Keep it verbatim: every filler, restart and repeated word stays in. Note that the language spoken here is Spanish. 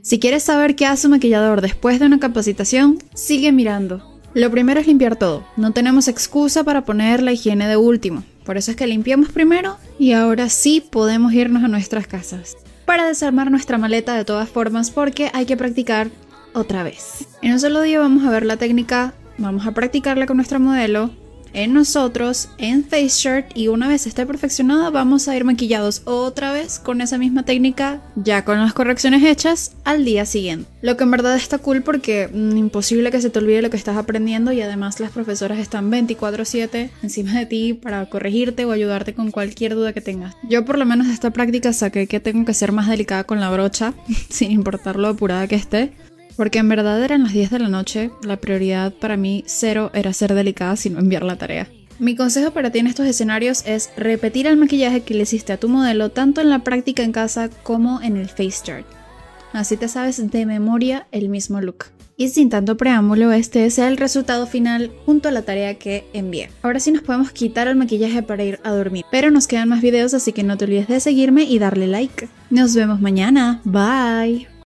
Si quieres saber qué hace un maquillador después de una capacitación, sigue mirando. Lo primero es limpiar todo. No tenemos excusa para poner la higiene de último. Por eso es que limpiamos primero y ahora sí podemos irnos a nuestras casas. Para desarmar nuestra maleta de todas formas porque hay que practicar otra vez. En un solo día vamos a ver la técnica, vamos a practicarla con nuestra modelo, en nosotros, en Face Shirt, y una vez esté perfeccionada vamos a ir maquillados otra vez con esa misma técnica, ya con las correcciones hechas, al día siguiente. Lo que en verdad está cool porque mmm, imposible que se te olvide lo que estás aprendiendo, y además las profesoras están veinticuatro siete encima de ti para corregirte o ayudarte con cualquier duda que tengas. Yo por lo menos de esta práctica saqué que tengo que ser más delicada con la brocha, sin importar lo apurada que esté. Porque en verdad eran las diez de la noche, la prioridad para mí cero era ser delicada sino enviar la tarea. Mi consejo para ti en estos escenarios es repetir el maquillaje que le hiciste a tu modelo tanto en la práctica en casa como en el Face Chart. Así te sabes de memoria el mismo look. Y sin tanto preámbulo, este es el resultado final junto a la tarea que envié. Ahora sí nos podemos quitar el maquillaje para ir a dormir. Pero nos quedan más videos, así que no te olvides de seguirme y darle like. Nos vemos mañana. Bye.